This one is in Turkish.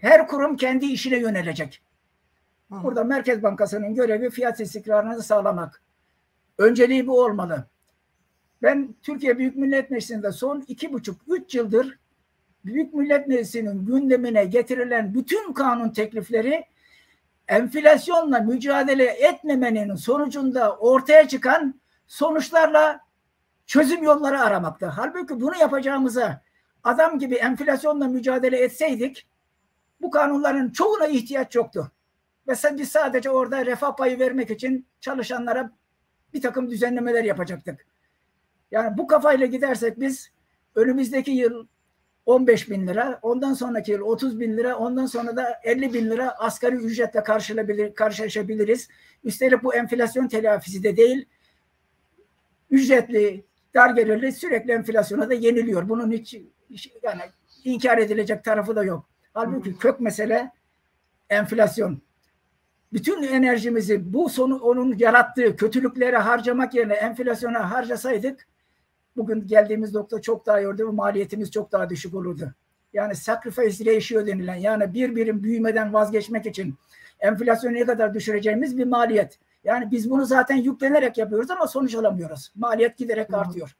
Her kurum kendi işine yönelecek. Burada Merkez Bankası'nın görevi fiyat istikrarını sağlamak. Önceliği bu olmalı. Ben Türkiye Büyük Millet Meclisi'nde son 2,5-3 yıldır Büyük Millet Meclisi'nin gündemine getirilen bütün kanun teklifleri enflasyonla mücadele etmemenin sonucunda ortaya çıkan sonuçlarla çözüm yolları aramakta. Halbuki bunu yapacağımıza adam gibi enflasyonla mücadele etseydik bu kanunların çoğuna ihtiyaç yoktu. Mesela biz sadece orada refah payı vermek için çalışanlara bir takım düzenlemeler yapacaktık. Yani bu kafayla gidersek biz önümüzdeki yıl 15 bin lira, ondan sonraki yıl 30 bin lira, ondan sonra da 50 bin lira asgari ücretle karşılaşabiliriz. Üstelik bu enflasyon telafisi de değil, ücretli, dar gelirli sürekli enflasyona da yeniliyor. Bunun hiç yani inkar edilecek tarafı da yok. Halbuki kök mesele enflasyon. Bütün enerjimizi bu onun yarattığı kötülüklere harcamak yerine enflasyona harcasaydık bugün geldiğimiz nokta çok daha iyi olurdu, maliyetimiz çok daha düşük olurdu. Yani sacrifice ratio denilen, yani bir birim büyümeden vazgeçmek için enflasyonu ne kadar düşüreceğimiz bir maliyet. Yani biz bunu zaten yüklenerek yapıyoruz ama sonuç alamıyoruz. Maliyet giderek artıyor.